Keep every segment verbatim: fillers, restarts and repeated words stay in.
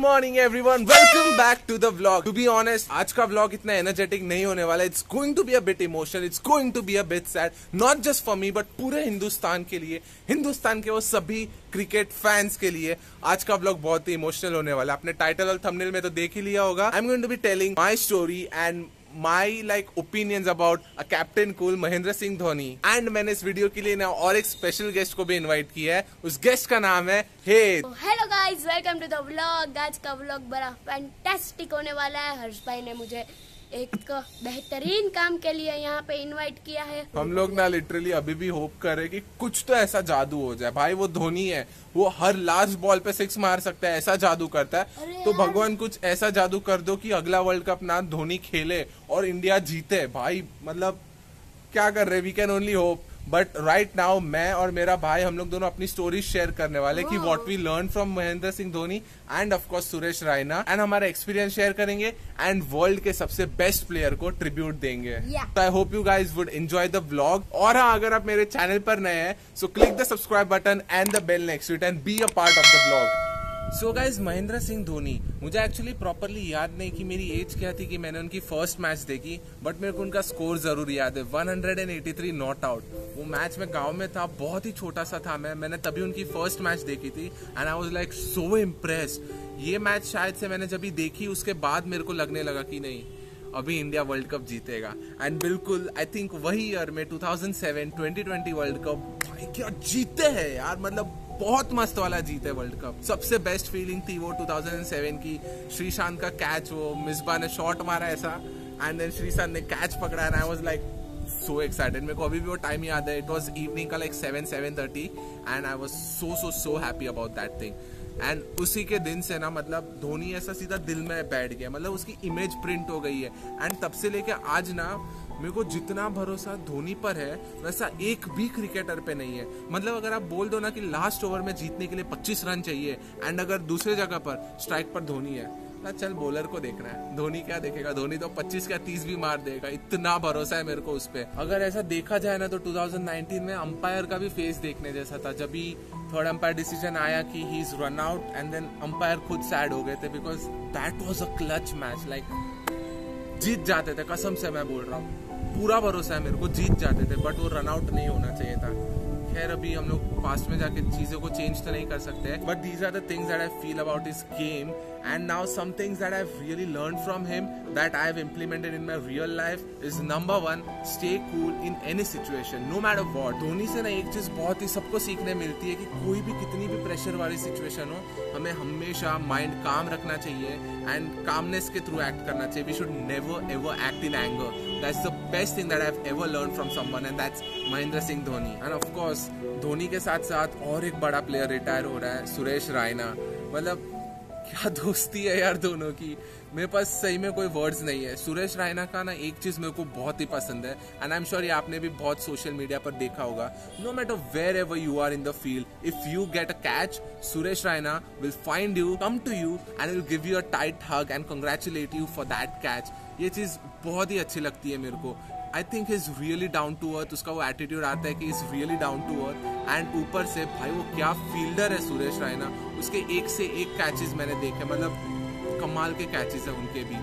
Morning everyone, welcome back to the vlog. To be honest, आज का vlog इतना energetic नहीं होने वाला। It's going to be a bit emotional, it's going to be a bit sad, not just for me but पूरे हिंदुस्तान के लिए, हिंदुस्तान के वो सभी क्रिकेट फैंस के लिए आज का व्लॉग बहुत ही इमोशनल होने वाला है। आपने टाइटल और थंबनेल में तो देख ही लिया होगा। I am going to be telling my story and my like opinions about a captain cool Mahendra Singh Dhoni. And मैंने इस वीडियो के लिए ना और एक स्पेशल गेस्ट को भी इनवाइट किया है। उस गेस्ट का नाम है Het. Hello guys, welcome to the vlog. आज का व्लॉग बड़ा फैंटास्टिक होने वाला है। हर्ष भाई ने मुझे एक बेहतरीन काम के लिए यहाँ पे इनवाइट किया है। हम लोग ना लिटरली अभी भी होप करे कि कुछ तो ऐसा जादू हो जाए। भाई वो धोनी है, वो हर लास्ट बॉल पे सिक्स मार सकता है, ऐसा जादू करता है। तो भगवान कुछ ऐसा जादू कर दो कि अगला वर्ल्ड कप ना धोनी खेले और इंडिया जीते। भाई मतलब क्या कर रहे, we can only hope. But right now मैं और मेरा भाई, हम लोग दोनों अपनी स्टोरी शेयर करने वाले कि what we learn from Mahendra Singh Dhoni and of course Suresh Raina, and हमारा एक्सपीरियंस शेयर करेंगे एंड वर्ल्ड के सबसे बेस्ट प्लेयर को ट्रिब्यूट देंगे। I hope you guys would enjoy the vlog. और हाँ, अगर आप मेरे चैनल पर नए हैं so click the subscribe button and the bell next it and be a part of the vlog. So guys, Mahendra Singh Dhoni, मुझे एक्चुअली प्रॉपरली याद नहीं कि मेरी एज क्या थी कि मैंने उनकी फर्स्ट मैच देखी, बट मेरे को उनका स्कोर जरूर याद है, one eighty three not out. वो मैच में गांव में था, बहुत ही छोटा सा था मैं, मैंने तभी उनकी फर्स्ट मैच देखी थी and I was like so impressed. ये मैच शायद से मैंने जब भी देखी उसके बाद मेरे को लगने लगा कि नहीं, अभी इंडिया वर्ल्ड कप जीतेगा। एंड बिल्कुल आई थिंक वही ईयर में two thousand seven twenty twenty world cup, भाई क्या जीते हैं यार, मतलब बहुत मस्त वाला जीत है वर्ल्ड कप। सबसे बेस्ट फीलिंग थी वो टू थाउजेंड सेवन की, श्रीशान का कैच, वो मिसबा ने शॉट मारा ऐसा एंड देन श्रीशान ने कैच पकड़ा and I was like so excited. मेरे को अभी भी वो टाइम याद है, इट वाज इवनिंग का like seven seven thirty and I was so so so happy about that thing. And उसी के दिन से ना मतलब धोनी ऐसा सीधा दिल में बैठ गया, मतलब उसकी इमेज प्रिंट हो गई है। एंड तब से लेके आज ना मेरे को जितना भरोसा धोनी पर है वैसा एक भी क्रिकेटर पे नहीं है। मतलब अगर आप बोल दो ना कि लास्ट ओवर में जीतने के लिए पच्चीस रन चाहिए एंड अगर दूसरे जगह पर स्ट्राइक पर धोनी है ना, चल बॉलर को देखना है, धोनी क्या देखेगा, धोनी तो पच्चीस क्या तीस भी मार देगा, इतना भरोसा है मेरे को उस पर। अगर ऐसा देखा जाए ना तो टू थाउजेंड नाइनटीन में अंपायर का भी फेस देखने जैसा था। जब भी थर्ड अंपायर डिसीजन आया कि he is run out and then umpire खुद सैड हो गए थे because that was a clutch match, like जीत जाते थे, कसम से मैं बोल रहा हूँ, पूरा भरोसा है मेरे को, जीत जाते थे, बट वो रन आउट नहीं होना चाहिए था। खैर अभी हम लोग पास्ट में जाके चीजों को चेंज तो नहीं कर सकते, but these are the things that I feel about his game and now some things that I really learn from him that I have implemented in my real life is number one, stay cool in any situation no matter what. Dhoni से ना एक चीज बहुत ही सबको सीखने मिलती है कि कोई भी कितनी भी प्रेशर वाली सिचुएशन हो, हमें हमेशा माइंड काम रखना चाहिए एंड कामनेस के थ्रू एक्ट करना चाहिए। We should never ever act in anger. That's the best thing that I have ever learn from someone and that's Mahendra Singh Dhoni. And of course Dhoni के साथ साथ और एक बड़ा प्लेयर रिटायर हो रहा है, सुरेश रायना। मतलब क्या दोस्ती है यार दोनों की, मेरे पास सही में कोई वर्ड्स नहीं है। सुरेश रायना का ना एक चीज़ मेरे को बहुत ही पसंद है एंड आई एम श्योर ये आपने भी बहुत सोशल मीडिया पर देखा होगा, no matter where ever you are in the field, if you get a catch Suresh Raina will find you, come to you and will give you a tight hug and congratulate you for that catch. ये चीज़ बहुत ही अच्छी लगती है मेरे को। I think he is really down to earth, उसका वो एटीट्यूड आता है कि is really down to earth. And ऊपर से भाई वो क्या फील्डर है सुरेश रायना, उसके एक से एक कैचेस मैंने देखे, मतलब कमाल के कैचेस हैं उनके भी।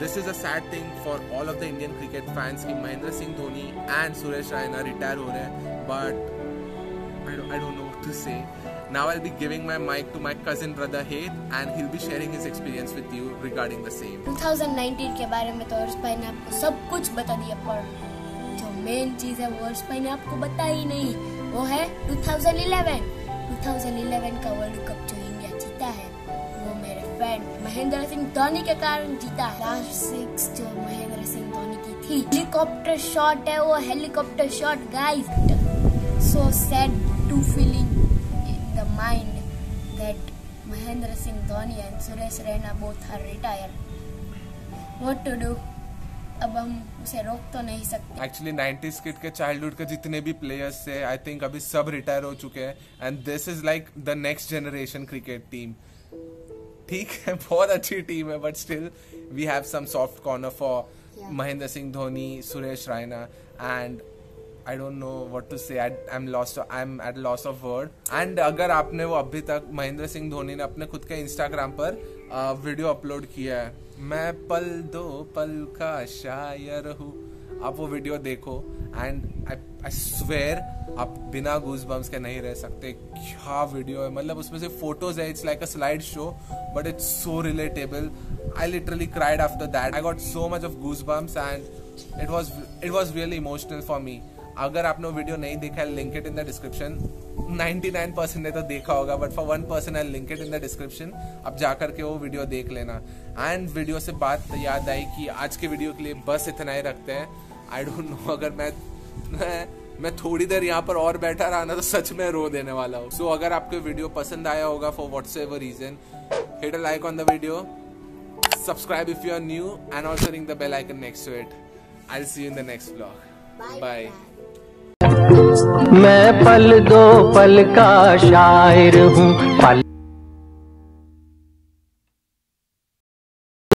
This is a sad thing for all of the Indian cricket fans कि महेंद्र सिंह धोनी एंड सुरेश रायना रिटायर हो रहे हैं, but I don't know what to say. Now I'll be giving my mic to my cousin brother Hed and he'll be sharing his experience with you regarding the same. Two thousand nineteen के बारे में तो हर्ष भाई ने आपको सब कुछ बता दिया, पर जो मेन चीज है वो हर्ष भाई ने आपको बता ही नहीं, वो है two thousand eleven. Two thousand eleven का वर्ल्ड कप जो इंडिया जीता है वो मेरे फ्रेंड महेंद्र सिंह धोनी के कारण जीता। लास्ट सिक्स जो महेंद्र सिंह धोनी की थी, हेलीकॉप्टर शॉट है वो, helicopter shot guys. So sad to feeling mind that Mahendra Singh Dhoni and Suresh Raina both are retired. What to do? अब हम उसे रोक तो नहीं सकते। एक्चुअली नाइंटीज़ किड के चाइल्डहुड के जितने भी प्लेयर्स थे आई थिंक अभी सब रिटायर हो चुके हैं and this is like the next generation cricket team. ठीक है, बहुत अच्छी टीम है, but still we have some soft corner for Mahendra Singh Dhoni, Suresh Raina and I don't know what to say, I am lost, I am at loss of word. And अगर आपने वो अभी तक महेंद्र सिंह धोनी ने अपने खुद के इंस्टाग्राम पर वीडियो अपलोड किया है, मैं पल दो पल का शायर हूँ, आप वो वीडियो देखो एंड आई स्वेयर आप बिना गूज बम्स के नहीं रह सकते. क्या वीडियो है, मतलब उसमें से फोटोज है, it's like a slide show but it's so relatable. I literally cried after that, I got so much of goose bumps and it was it was really emotional for me. अगर आपने video नहीं देखा है, link it in the description. निन्यानवे percent ने तो देखा होगा but for one percent I link it in the description, आप जाकर के वो वीडियो देख लेना. एंड वीडियो से बात याद आई कि आज के वीडियो के लिए बस इतना ही रखते हैं. आई डोंट नो, अगर मैं मैं, मैं थोड़ी देर यहाँ पर और बैठा रहा ना तो सच में रो देने वाला हूँ. सो so, अगर आपको वीडियो पसंद आया होगा for whatsoever reason, hit a like on the video, subscribe if you are new and also ring the bell icon next to it. I will see you in the next vlog. Bye. मैं पल दो पल का शायर हूँ.